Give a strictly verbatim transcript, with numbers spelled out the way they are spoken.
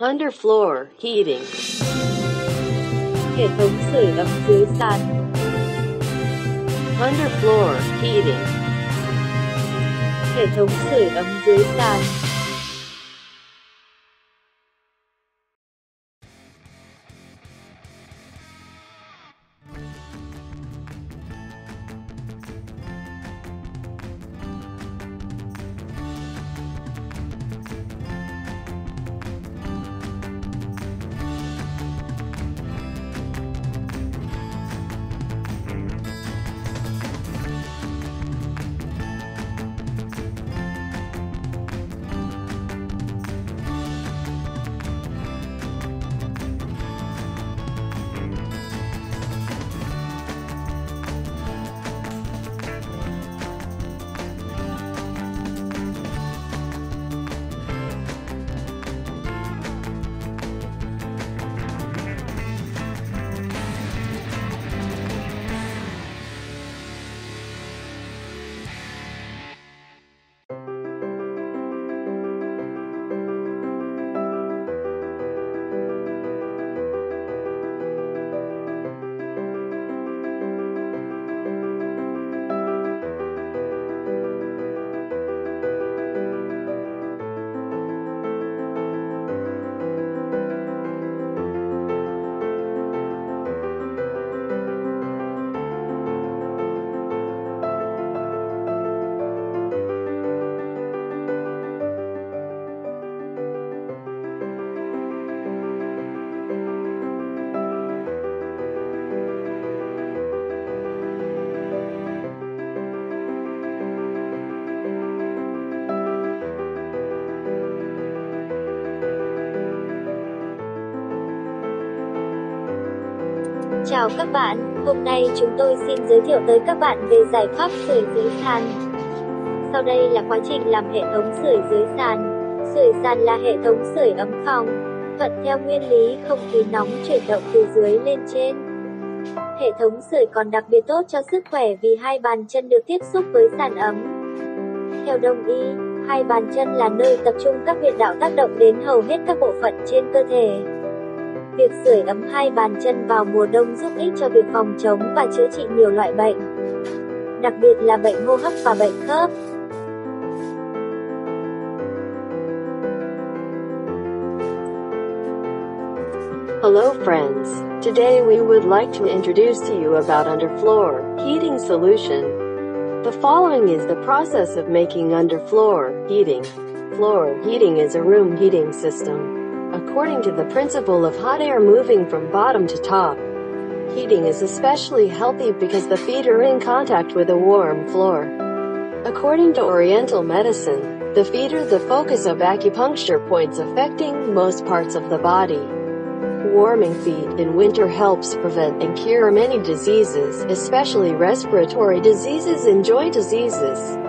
Underfloor heating. Hệ thống sưởi ấm dưới sàn. Underfloor heating. Hệ thống sưởi ấm dưới sàn. Chào các bạn, hôm nay chúng tôi xin giới thiệu tới các bạn về giải pháp sưởi dưới sàn. Sau đây là quá trình làm hệ thống sưởi dưới sàn. Sưởi sàn là hệ thống sưởi ấm phòng, thuận theo nguyên lý không khí nóng chuyển động từ dưới lên trên. Hệ thống sưởi còn đặc biệt tốt cho sức khỏe vì hai bàn chân được tiếp xúc với sàn ấm. Theo Đông y, hai bàn chân là nơi tập trung các huyệt đạo tác động đến hầu hết các bộ phận trên cơ thể. Việc sưởi ấm hai bàn chân vào mùa đông giúp ích cho việc phòng chống và chữa trị nhiều loại bệnh, đặc biệt là bệnh hô hấp và bệnh khớp. Hello friends, today we would like to introduce to you about underfloor heating solution. The following is the process of making underfloor heating. Floor heating is a room heating system. According to the principle of hot air moving from bottom to top, heating is especially healthy because the feet are in contact with a warm floor. According to Oriental medicine, the feet are the focus of acupuncture points affecting most parts of the body. Warming feet in winter helps prevent and cure many diseases, especially respiratory diseases and joint diseases.